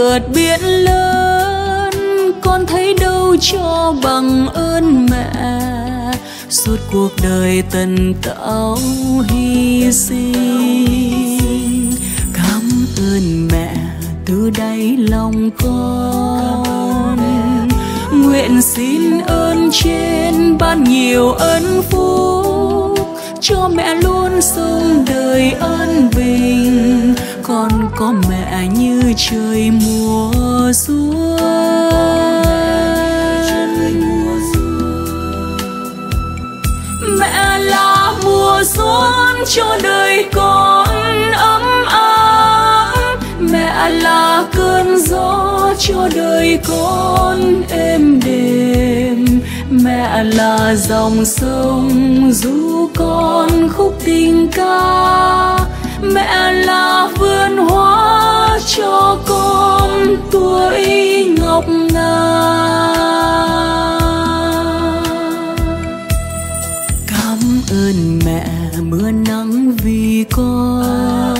vượt biển lớn, con thấy đâu cho bằng ơn mẹ. Suốt cuộc đời tần tảo hy sinh, cảm ơn mẹ từ đáy lòng con. Nguyện xin ơn trên ban nhiều ân phúc, cho mẹ luôn sống đời an bình. Con có mẹ như trời mùa xuân, mẹ là mùa xuân cho đời con ấm áp, mẹ là cơn gió cho đời con êm đềm, mẹ là dòng sông ru con khúc tình ca, mẹ là vườn hoa cho con tuổi ngọc ngà. Cảm ơn mẹ mưa nắng vì con,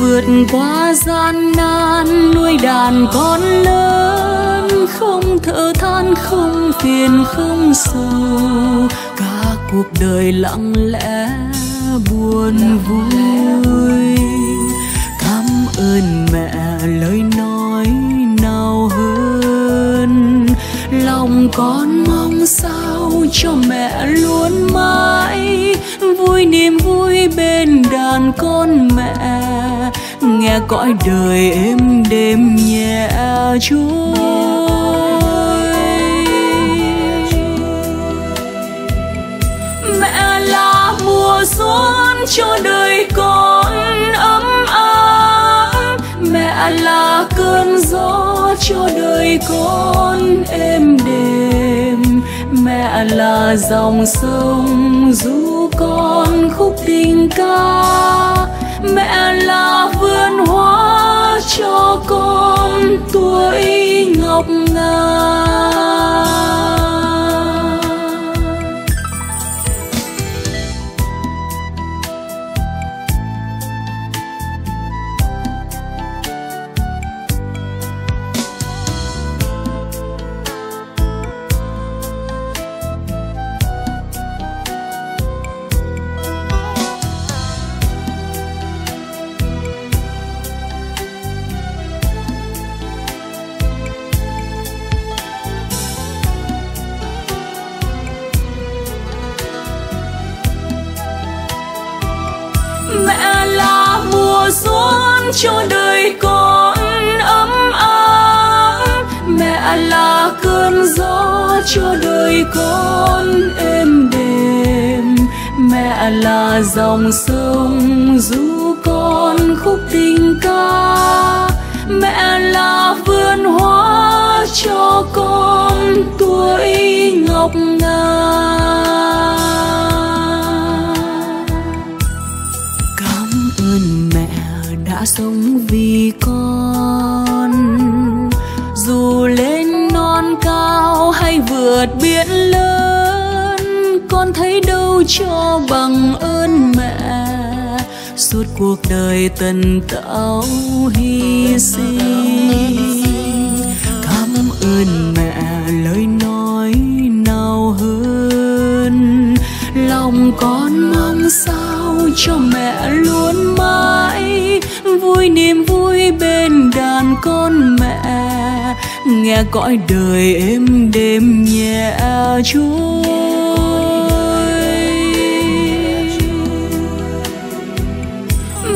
vượt qua gian nan nuôi đàn con lớn, không thở than không phiền không sầu, cả cuộc đời lặng lẽ buồn vui. Cảm ơn mẹ lời nói nào hơn, lòng con mong sao cho mẹ luôn mãi vui niềm vui bên đàn con mẹ, nghe cõi đời êm đềm nhẹ trôi. Mẹ là mùa xuân cho đời con ấm áp, mẹ là cơn gió cho đời con êm đềm, mẹ là dòng sông ru con khúc tình ca, mẹ là vườn hoa cho con tuổi ngọc ngà. Cho đời con ấm áp, mẹ là cơn gió cho đời con êm đềm, mẹ là dòng sông ru con khúc tình ca, mẹ là vườn hoa cho con tuổi ngọc ngà. Cảm ơn mẹ đã sống vì con, dù lên non cao hay vượt biển lớn, con thấy đâu cho bằng ơn mẹ. Suốt cuộc đời tần tảo hy sinh, cảm ơn mẹ lời nói nào hơn, lòng con mong sao cho mẹ luôn mãi vui niềm vui bên đàn con mẹ, nghe cõi đời êm đềm nhẹ trôi.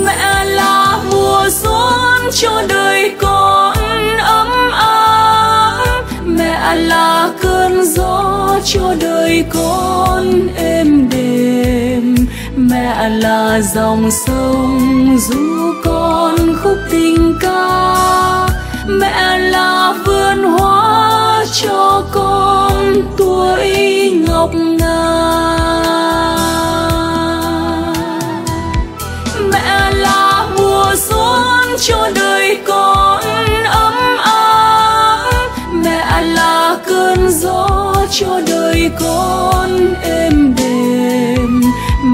Mẹ là mùa xuân cho đời con ấm áp, mẹ là cơn gió cho đời con êm đềm, mẹ là dòng sông ru con khúc tình ca, mẹ là vườn hoa cho con tuổi ngọc ngà. Mẹ là mùa xuân cho đời con ấm áp, mẹ là cơn gió cho đời con êm đềm,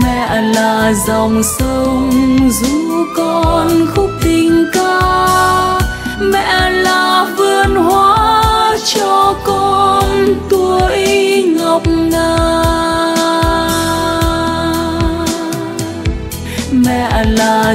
mẹ là dòng sông ru con khúc tình ca, mẹ là vườn hoa cho con tuổi ngọc ngà. Mẹ là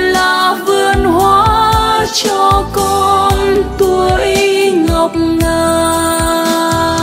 là vườn hoa cho con tuổi ngọc ngà.